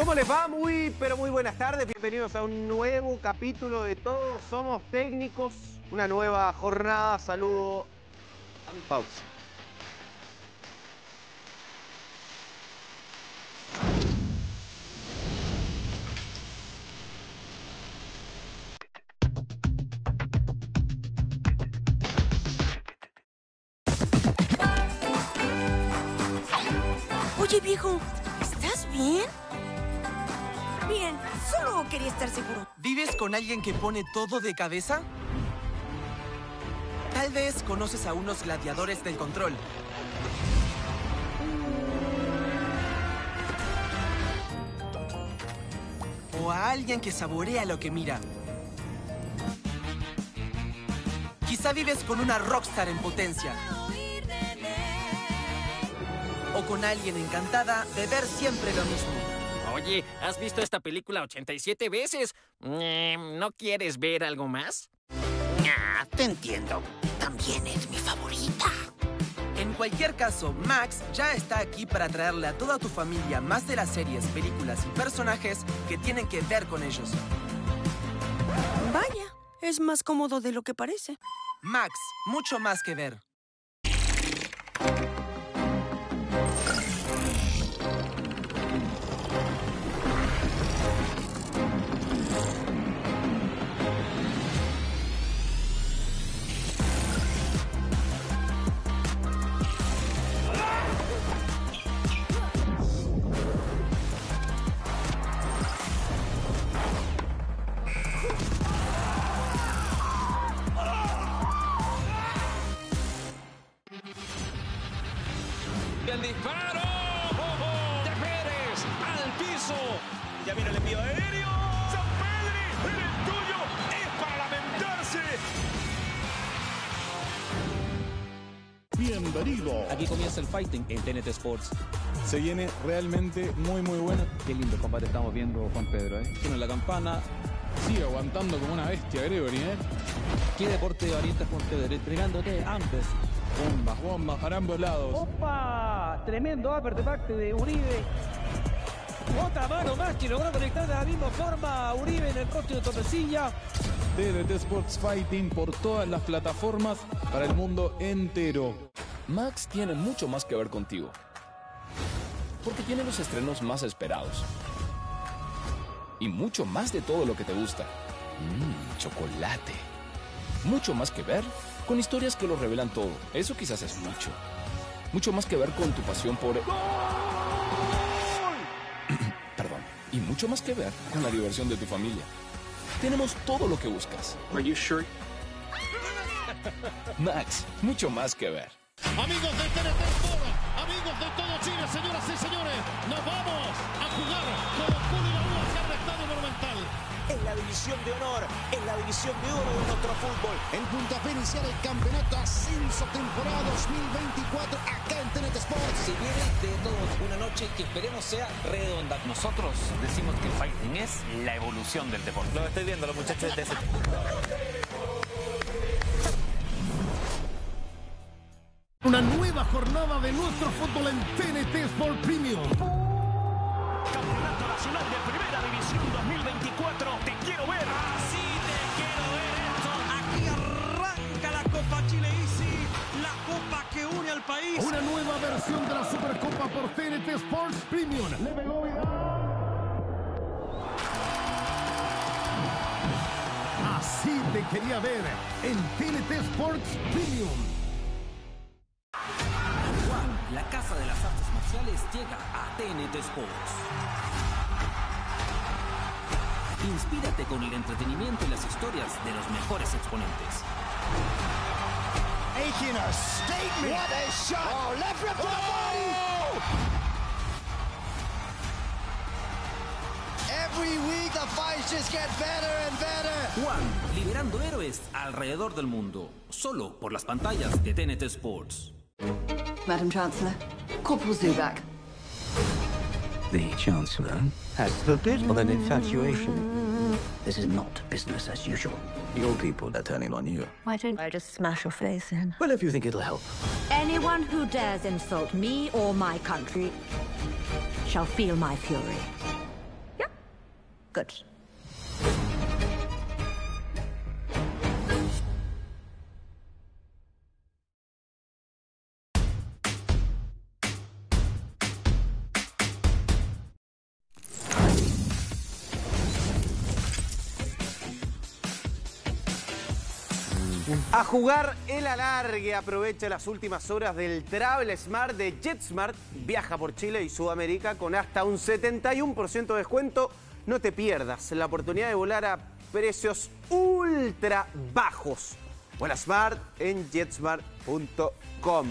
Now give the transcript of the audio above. ¿Cómo les va? Muy, pero muy buenas tardes. Bienvenidos a un nuevo capítulo de Todos Somos Técnicos. Una nueva jornada. Saludo a mi pausa. Oye, viejo, ¿estás bien? Bien, solo quería estar seguro. ¿Vives con alguien que pone todo de cabeza? Tal vez conoces a unos gladiadores del control. O a alguien que saborea lo que mira. Quizá vives con una rockstar en potencia. O con alguien encantada de ver siempre lo mismo. Oye, ¿has visto esta película 87 veces? ¿No quieres ver algo más? Ah, te entiendo. También es mi favorita. En cualquier caso, Max ya está aquí para traerle a toda tu familia más de las series, películas y personajes que tienen que ver con ellos. Vaya, es más cómodo de lo que parece. Max, mucho más que ver. El disparo de Pérez al piso. Ya viene el envío aéreo. San Pedri, eres tuyo. Es para lamentarse. Bienvenido. Aquí comienza el fighting en TNT Sports. Se viene realmente muy bueno. Qué lindo combate estamos viendo, Juan Pedro, ¿eh? Tiene la campana. Sigue aguantando como una bestia, Gregory, ¿eh? Qué deporte orientas, Juan Pedro, entregándote antes. Bombas para ambos lados. ¡Opa! Tremendo artefacto de Uribe. Otra mano más que logró conectar de la misma forma a Uribe en el coste de Torrecilla. TNT Sports Fighting por todas las plataformas para el mundo entero. Max tiene mucho más que ver contigo, porque tiene los estrenos más esperados y mucho más de todo lo que te gusta. Chocolate. Mucho más que ver con historias que lo revelan todo. Eso quizás es mucho. Mucho más que ver con tu pasión por... ¡Gol! Perdón. Y mucho más que ver con la diversión de tu familia. Tenemos todo lo que buscas. ¿Estás seguro? Max, mucho más que ver. Amigos de TNT Sport, amigos de todo Chile, señoras y señores, nos vamos a jugar con el Colo y la U hacia el Estadio Monumental. En la división de honor, en la división de oro de nuestro fútbol. En Punta Fe iniciar el campeonato ascenso temporada 2024 acá en TNT Sport. Se viene de todos una noche que esperemos sea redonda. Nosotros decimos que el fighting es la evolución del deporte. Lo estoy viendo, los muchachos de TNT. Una nueva jornada de nuestro fútbol en TNT Sports Premium. Campeonato Nacional de Primera División 2024. Te quiero ver. Así te quiero ver esto. Aquí arranca la Copa Chile Easy, la copa que une al país. Una nueva versión de la Supercopa por TNT Sports Premium. Le pegó Vidal. Así te quería ver en TNT Sports Premium. La Casa de las Artes Marciales llega a TNT Sports. Inspírate con el entretenimiento y las historias de los mejores exponentes. Making a statement. What a shot. Oh, left rip to the body. Every week the fights just get better and better. Juan, liberando héroes alrededor del mundo, solo por las pantallas de TNT Sports. Madam Chancellor, Corporal Zubak. The Chancellor has forbidden an infatuation. This is not business as usual. Your people are turning on you. Why don't I just smash your face in? Well, if you think it'll help. Anyone who dares insult me or my country shall feel my fury. Good. A jugar el alargue, aprovecha las últimas horas del Travel Smart de JetSmart, viaja por Chile y Sudamérica con hasta un 71% de descuento. No te pierdas la oportunidad de volar a precios ultra bajos. Vuela Smart en jetsmart.com.